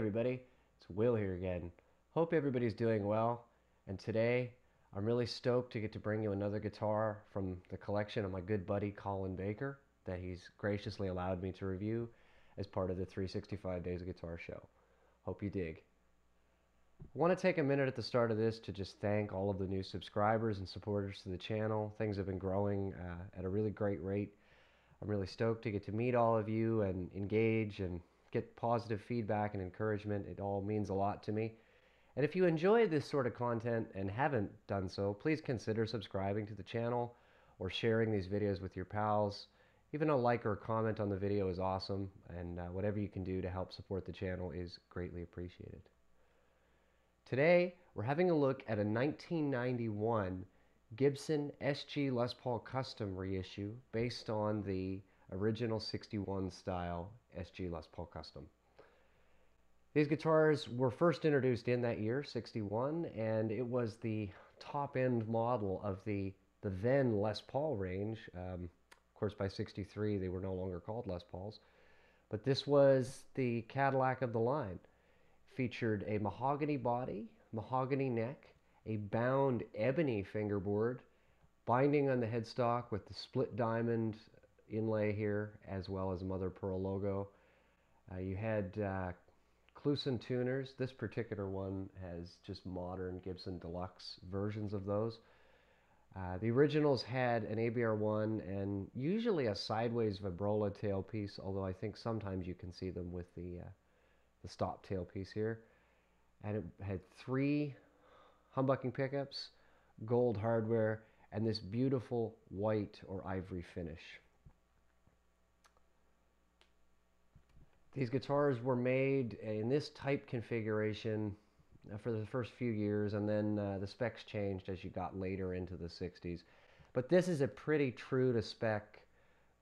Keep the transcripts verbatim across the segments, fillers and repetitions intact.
everybody, it's Will here again. Hope everybody's doing well, and today I'm really stoked to get to bring you another guitar from the collection of my good buddy Colin Baker that he's graciously allowed me to review as part of the three sixty-five Days of Guitar show. Hope you dig. I want to take a minute at the start of this to just thank all of the new subscribers and supporters to the channel. Things have been growing uh, at a really great rate. I'm really stoked to get to meet all of you and engage and get positive feedback and encouragement. It all means a lot to me. And if you enjoy this sort of content and haven't done so, please consider subscribing to the channel or sharing these videos with your pals. Even a like or a comment on the video is awesome, and uh, whatever you can do to help support the channel is greatly appreciated. Today, we're having a look at a nineteen ninety-one Gibson S G Les Paul Custom reissue based on the original sixty-one style S G Les Paul Custom. These guitars were first introduced in that year, sixty-one, and it was the top-end model of the, the then Les Paul range. Um, of course, by sixty-three, they were no longer called Les Pauls, but this was the Cadillac of the line. Featured a mahogany body, mahogany neck, a bound ebony fingerboard, binding on the headstock with the split diamond inlay here, as well as mother pearl logo. Uh, you had uh, Kluson tuners. This particular one has just modern Gibson Deluxe versions of those. Uh, the originals had an A B R one and usually a sideways Vibrola tailpiece, although I think sometimes you can see them with the... Uh, the stop tailpiece here, and it had three humbucking pickups, gold hardware, and this beautiful white or ivory finish. These guitars were made in this type configuration for the first few years, and then uh, the specs changed as you got later into the sixties. But this is a pretty true to spec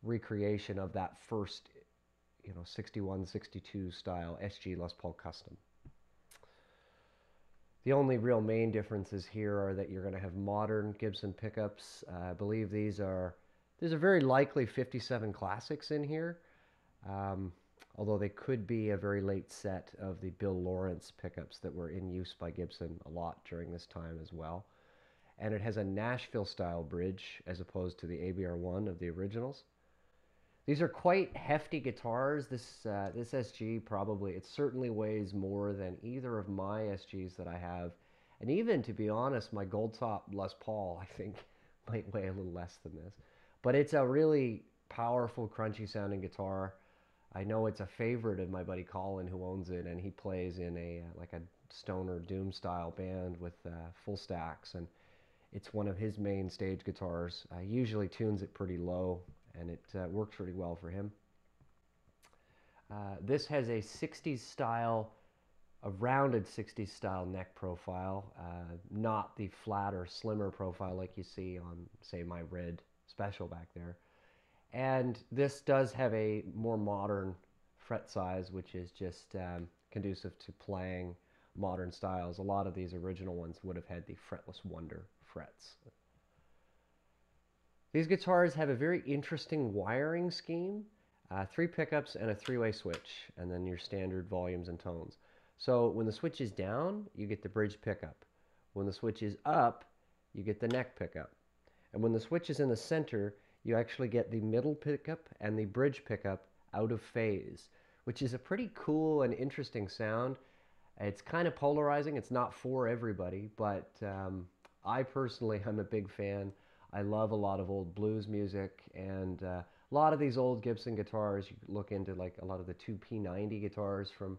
recreation of that first, you know, sixty-one, sixty-two style S G Les Paul Custom. The only real main differences here are that you're going to have modern Gibson pickups. Uh, I believe these are, there's a very likely fifty-seven classics in here, um, although they could be a very late set of the Bill Lawrence pickups that were in use by Gibson a lot during this time as well. And it has a Nashville style bridge as opposed to the A B R one of the originals. These are quite hefty guitars. This, uh, this S G probably, it certainly weighs more than either of my S Gs that I have. And even, to be honest, my gold top Les Paul, I think, might weigh a little less than this. But it's a really powerful, crunchy sounding guitar. I know it's a favorite of my buddy Colin, who owns it, and he plays in a like a stoner doom style band with uh, full stacks. And it's one of his main stage guitars. Uh, he usually tunes it pretty low, and it uh, works really well for him. Uh, this has a sixties style, a rounded sixties style neck profile, uh, not the flatter, slimmer profile like you see on, say, my Red Special back there. And this does have a more modern fret size, which is just um, conducive to playing modern styles. A lot of these original ones would have had the fretless wonder frets. These guitars have a very interesting wiring scheme, uh, three pickups and a three-way switch, and then your standard volumes and tones. So when the switch is down, you get the bridge pickup. When the switch is up, you get the neck pickup. And when the switch is in the center, you actually get the middle pickup and the bridge pickup out of phase, which is a pretty cool and interesting sound. It's kind of polarizing. It's not for everybody, but um, I personally am a big fan. I love a lot of old blues music, and uh, a lot of these old Gibson guitars, you look into like a lot of the two P ninety guitars from,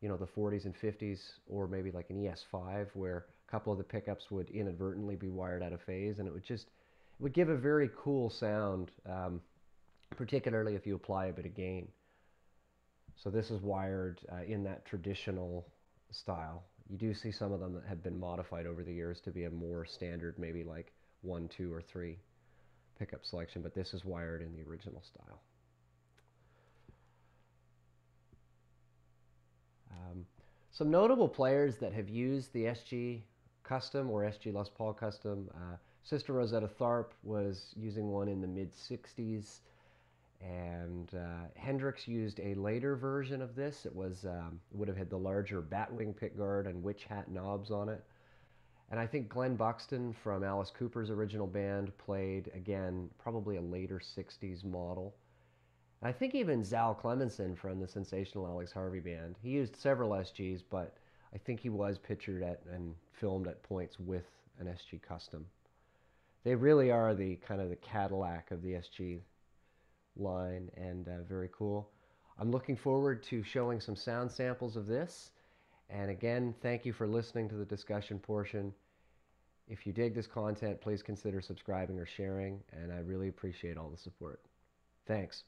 you know, the forties and fifties, or maybe like an E S five, where a couple of the pickups would inadvertently be wired out of phase, and it would just, it would give a very cool sound, um, particularly if you apply a bit of gain. So this is wired uh, in that traditional style. You do see some of them that have been modified over the years to be a more standard, maybe like one, two, or three pickup selection, but this is wired in the original style. Um, some notable players that have used the S G Custom or S G Les Paul Custom. Uh, Sister Rosetta Tharpe was using one in the mid sixties. And uh, Hendrix used a later version of this. It was um, it would have had the larger batwing pickguard and witch hat knobs on it. And I think Glenn Buxton from Alice Cooper's original band played, again, probably a later sixties model. And I think even Zal Clemenson from the Sensational Alex Harvey Band, he used several S Gs, but I think he was pictured at and filmed at points with an S G Custom. They really are the kind of the Cadillac of the S G line, and uh, very cool. I'm looking forward to showing some sound samples of this. And again, thank you for listening to the discussion portion. If you dig this content, please consider subscribing or sharing, and I really appreciate all the support. Thanks.